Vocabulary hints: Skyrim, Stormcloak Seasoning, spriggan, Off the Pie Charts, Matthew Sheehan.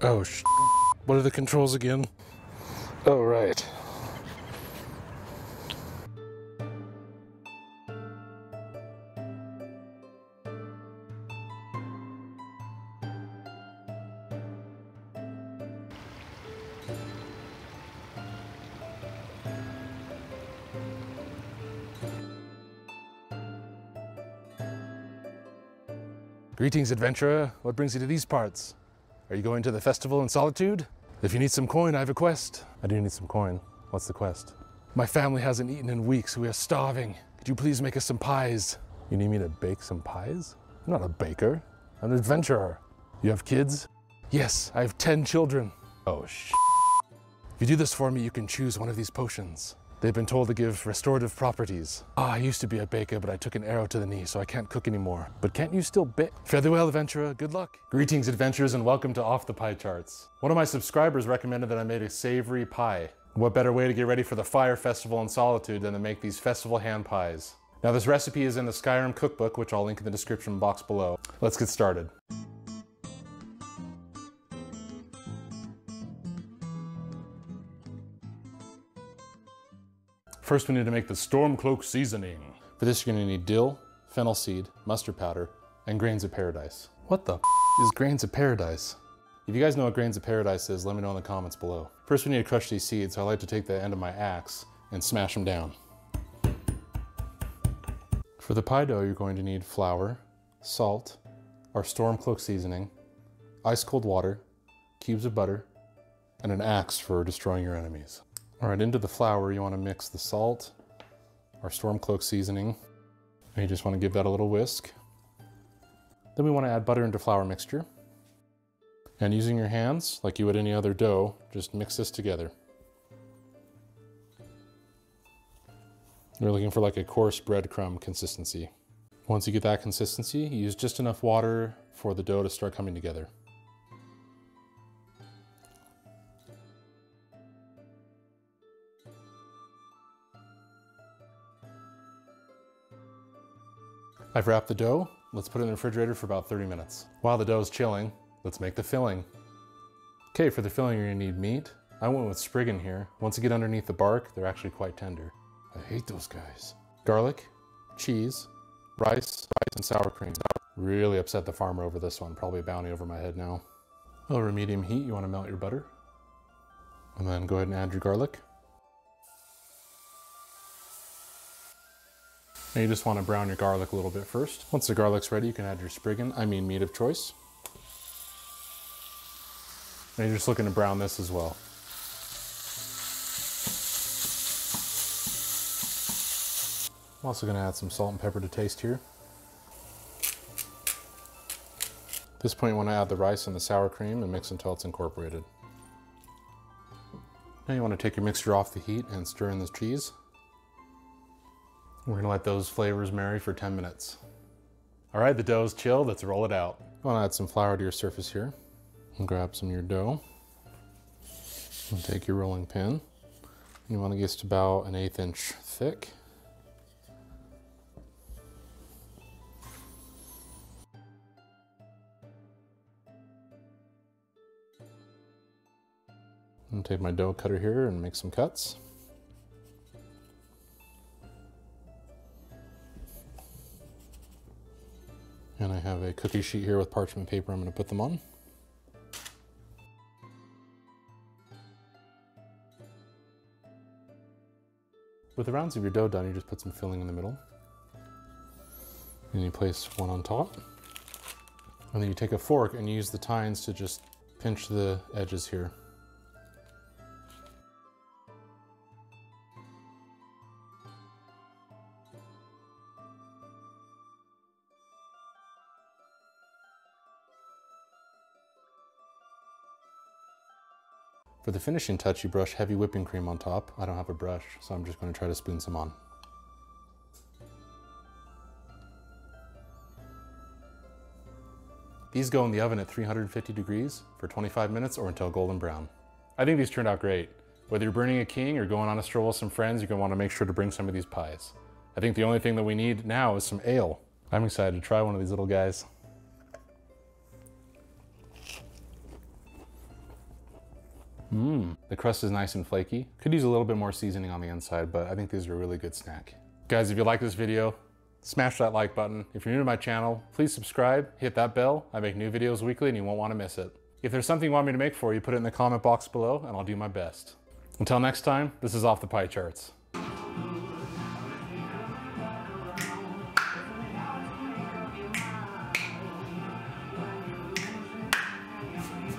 Oh, sh**. What are the controls again? Oh, right. Greetings, adventurer. What brings you to these parts? Are you going to the festival in solitude? If you need some coin, I have a quest. I do need some coin. What's the quest? My family hasn't eaten in weeks. We are starving. Could you please make us some pies? You need me to bake some pies? I'm not a baker. I'm an adventurer. You have kids? Yes, I have 10 children. Oh, sh**. If you do this for me, you can choose one of these potions. They've been told to give restorative properties. I used to be a baker, but I took an arrow to the knee, so I can't cook anymore. But can't you still bake? Fare thee well, adventurer. Good luck. Greetings, adventurers, and welcome to Off the Pie Charts. One of my subscribers recommended that I made a savory pie. What better way to get ready for the fire festival in solitude than to make these festival hand pies? Now, this recipe is in the Skyrim cookbook, which I'll link in the description box below. Let's get started. First, we need to make the Stormcloak Seasoning. For this, you're gonna need dill, fennel seed, mustard powder, and grains of paradise. What the is grains of paradise? If you guys know what grains of paradise is, let me know in the comments below. First, we need to crush these seeds, so I like to take the end of my axe and smash them down. For the pie dough, you're going to need flour, salt, our Stormcloak Seasoning, ice-cold water, cubes of butter, and an axe for destroying your enemies. All right, into the flour, you wanna mix the salt, our Stormcloak Seasoning, and you just wanna give that a little whisk. Then we wanna add butter into flour mixture. And using your hands, like you would any other dough, just mix this together. You're looking for like a coarse breadcrumb consistency. Once you get that consistency, you use just enough water for the dough to start coming together. I've wrapped the dough. Let's put it in the refrigerator for about 30 minutes. While the dough is chilling, let's make the filling. Okay, for the filling, you're gonna need meat. I went with Spriggan here. Once you get underneath the bark, they're actually quite tender. I hate those guys. Garlic, cheese, rice, and sour cream. Really upset the farmer over this one. Probably a bounty over my head now. Over medium heat, you wanna melt your butter. And then go ahead and add your garlic. Now you just want to brown your garlic a little bit first. Once the garlic's ready, you can add your spriggan, I mean meat of choice. And you're just looking to brown this as well. I'm also going to add some salt and pepper to taste here. At this point, you want to add the rice and the sour cream and mix until it's incorporated. Now you want to take your mixture off the heat and stir in the cheese. We're gonna let those flavors marry for 10 minutes. All right, the dough's chilled, let's roll it out. You wanna add some flour to your surface here. And grab some of your dough. And take your rolling pin. You wanna get just about an 1/8 inch thick. I'm gonna take my dough cutter here and make some cuts. And I have a cookie sheet here with parchment paper I'm going to put them on. With the rounds of your dough done, you just put some filling in the middle. And you place one on top. And then you take a fork and use the tines to just pinch the edges here. For the finishing touch, you brush heavy whipping cream on top. I don't have a brush, so I'm just going to try to spoon some on. These go in the oven at 350 degrees for 25 minutes or until golden brown. I think these turned out great. Whether you're burning a king or going on a stroll with some friends, you're going to want to make sure to bring some of these pies. I think the only thing that we need now is some ale. I'm excited to try one of these little guys. The crust is nice and flaky. Could use a little bit more seasoning on the inside, but I think these are a really good snack. Guys, if you like this video, smash that like button. If you're new to my channel, please subscribe, hit that bell. I make new videos weekly and you won't want to miss it. If there's something you want me to make for you, put it in the comment box below and I'll do my best. Until next time, this is Off the Pie Charts.